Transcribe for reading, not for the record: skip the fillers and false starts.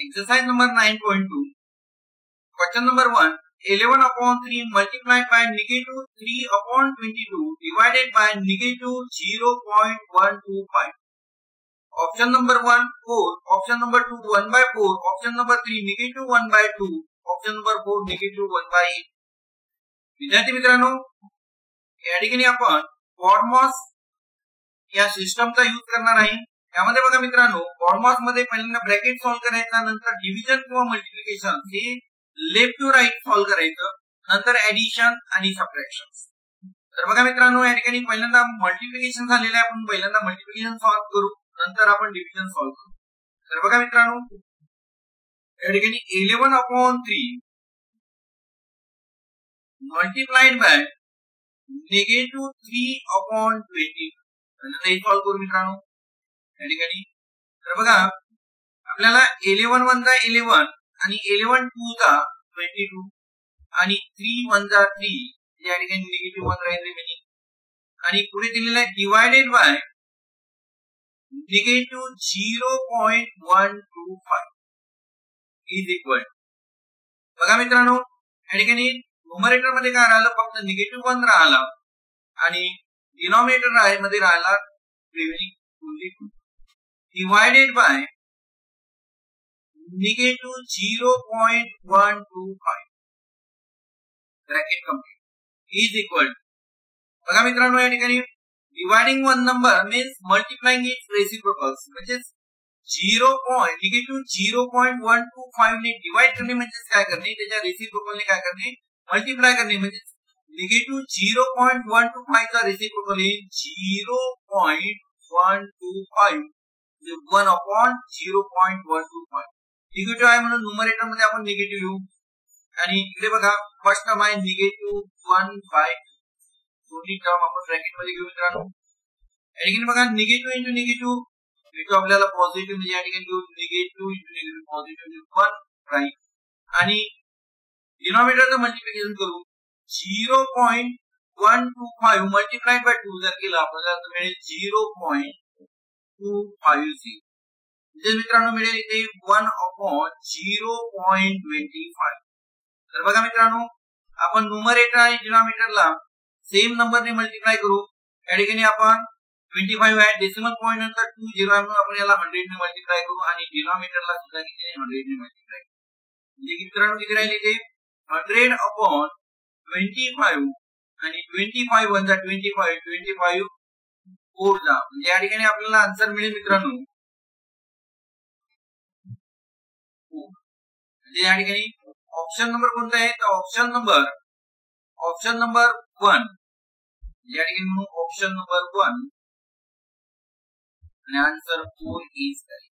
Exercise number 9.2. Question number 1. 11 upon 3 multiplied by negative 3 upon 22 divided by negative 0.125. Option number 1, 4. Option number 2, 1 by 4. Option number 3, negative 1 by 2. Option number 4, negative 1 by 8. विद्यार्थी मित्रांनो, या ठिकाणी आपण कॉर्मॉस या सिस्टमचा use करणार आहे. यामध्ये बघा मित्रांनो, कॉर्मॉस मध्ये पहिल्यांदा ब्रॅकेट सॉल्व करायचा, नंतर डिव्हिजन किंवा मल्टिप्लिकेशन हे लेफ्ट टू राइट सॉल्व करायचं, नंतर ऍडिशन आणि सबट्रॅक्शन. तर बघा मित्रांनो, या ठिकाणी पहिल्यांदा मल्टिप्लिकेशन झालेलं आहे, आपण पहिल्यांदा मल्टिप्लिकेशन सॉल्व करू, नंतर आपण डिव्हिजन सॉल्व करू. तर बघा मित्रांनो, या ठिकाणी 11/3 मल्टिप्लाइड बाय -3/22 सॉल्व करू मित्रांनो. तर बघा आपल्याला 11 1 चा 11 आणि 11 2 चा 22 आणि 3 1 चा 3 या ठिकाणी -1 राहील रिमेनिंग. आणि पुढे दिलेलं आहे डिवायडेड बाय -0.125 इज इक्वल. बघा मित्रांनो, या ठिकाणी न्यूमरेटर मध्ये काय राहिलं, फक्त -1 राहिला आणि डिनॉमिनेटर मध्ये राहिला remaining 22 divided by -0.125 bracket complete is equal. बघा मित्रांनो, या ठिकाणी dividing one number means multiplying its reciprocals म्हणजे 0.125 ने डिवाइड करणे म्हणजे काय करणे, त्याच्या रेसिप्रोकल ने काय करणे मल्टीप्लाय करणे. म्हणजे -0.125 चा रेसिप्रोकल आहे 0.125 1/0.125. निगेटिव्ह आहे म्हणून न्यूमरेटर मध्ये आपण निगेटिव्ह घेऊ आणि इकडे बघा फर्स्ट टर्म आहे -1/2 दोन्ही टर्म आपण ब्रॅकेट मध्ये घेऊ मित्रांनो. या ठिकाणी बघा निगेटिव्ह इंटू निगेटिव्ह इथे आपल्याला पॉझिटिव्ह म्हणजे या ठिकाणी घेऊ negative into negative positive 1 right. आणि डिनॉमिनेटरचं मल्टिप्लिकेशन करू 0.125 मल्टिप्लाइड बाय 2 जर केलं आपल्याला तर मिळेल 0.250. म्हणजे मित्रांनो मिळेल इथे 1/0.25. तर बघा मित्रांनो, आपण न्यूमरेटर आणि डिनॉमिनेटरला सेम नंबरने मल्टिप्लाय करू. या ठिकाणी आपण 25 आहे डेसिमल पॉईंट नंतर 2 0 आहे म्हणून आपण याला 100 ने मल्टिप्लाय करू आणि डिनॉमिनेटरला सुद्धा किती 100 ने मल्टिप्लाय करू. म्हणजे मित्रांनो किती राहील इथे 100/25 आणि 25 1 चा 25 4 ला. म्हणजे या ठिकाणी आपल्याला आन्सर मिळेल मित्रांनो, म्हणजे या ठिकाणी ऑप्शन नंबर कोणता आहे तर ऑप्शन नंबर 1 या ठिकाणी म्हणून ऑप्शन नंबर 1 आणि आन्सर 4 इज